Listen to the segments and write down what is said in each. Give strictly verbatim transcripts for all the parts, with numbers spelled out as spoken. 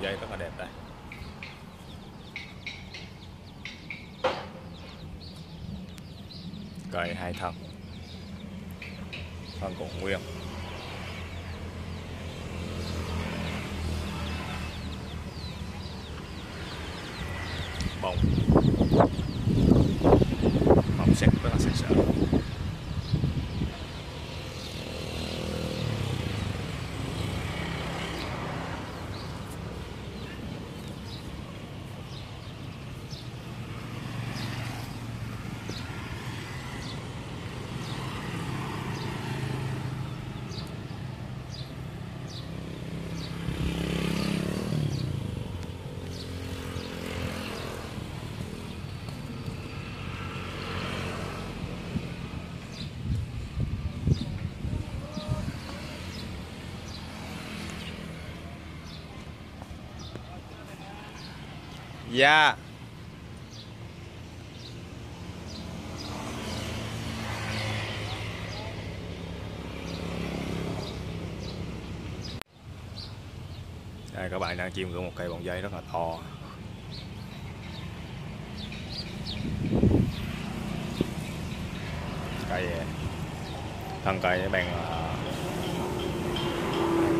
Đường dây rất là đẹp đây. Cày hai thằng, phần cũng nguyên. Bông mỏng sạch, rất là sạch sẽ. Dạ. Đây, các bạn đang chìm ngưỡng một cây bonsai dây rất là to. Cây thân cây bạn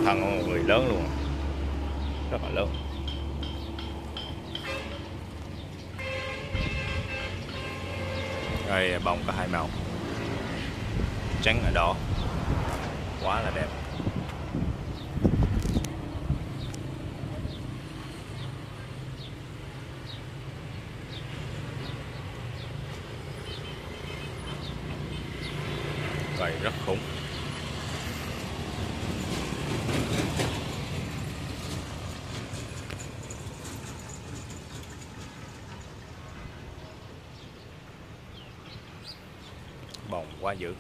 thân của một người lớn luôn, rất là lớn. Cây bông có hai màu, trắng và đỏ, quá là đẹp. Cây rất khủng. Bồng quá dữ.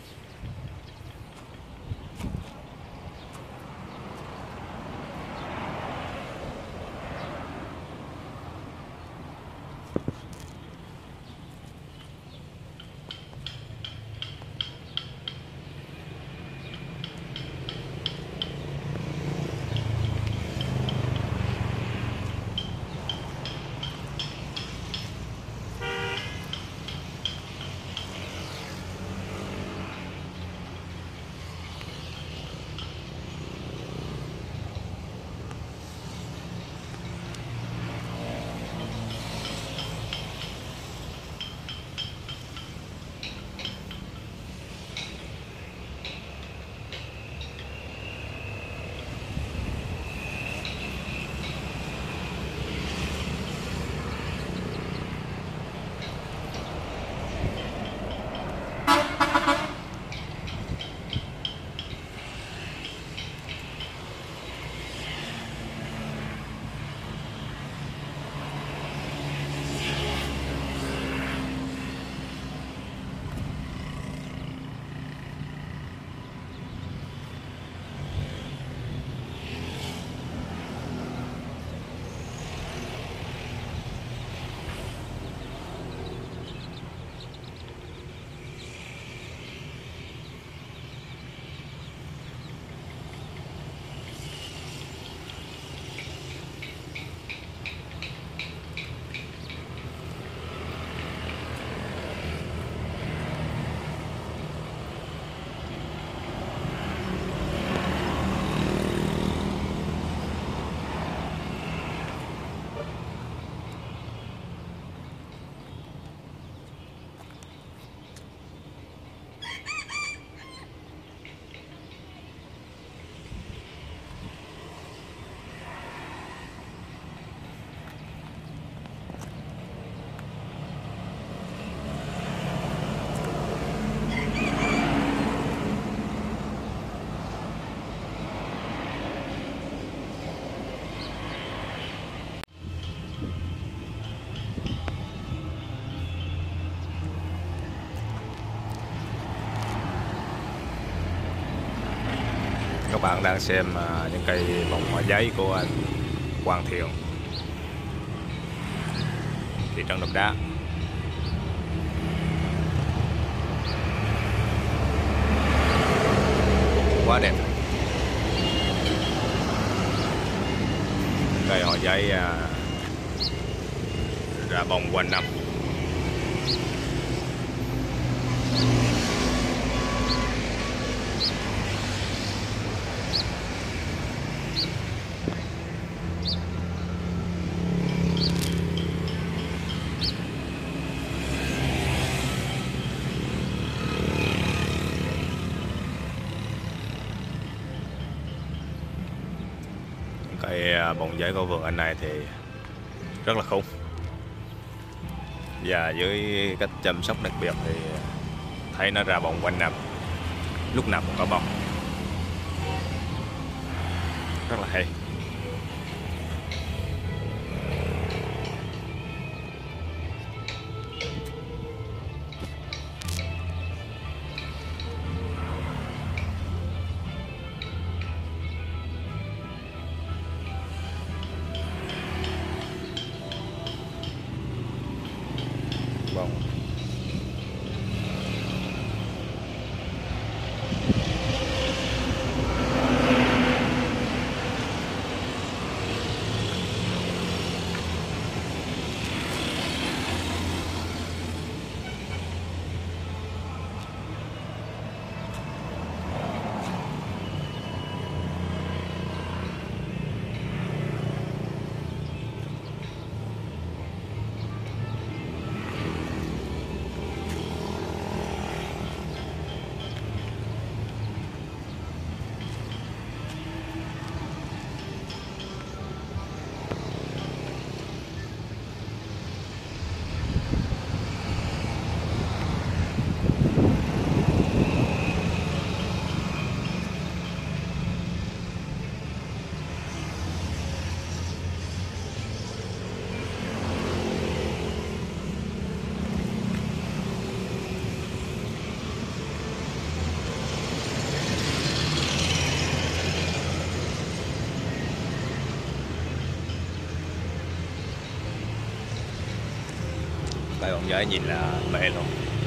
Các bạn đang xem những cây bông hoa giấy của anh Quang Thiều, thị trấn Đập Đá. Quá đẹp. rồi họ chạy à, ra vòng quanh năm. Cái bồng giấy của vườn anh này thì rất là khung, và với cách chăm sóc đặc biệt thì thấy nó ra bồng quanh năm, lúc nào cũng có bông, rất là hay. Cái bông giấy nhìn là mê luôn.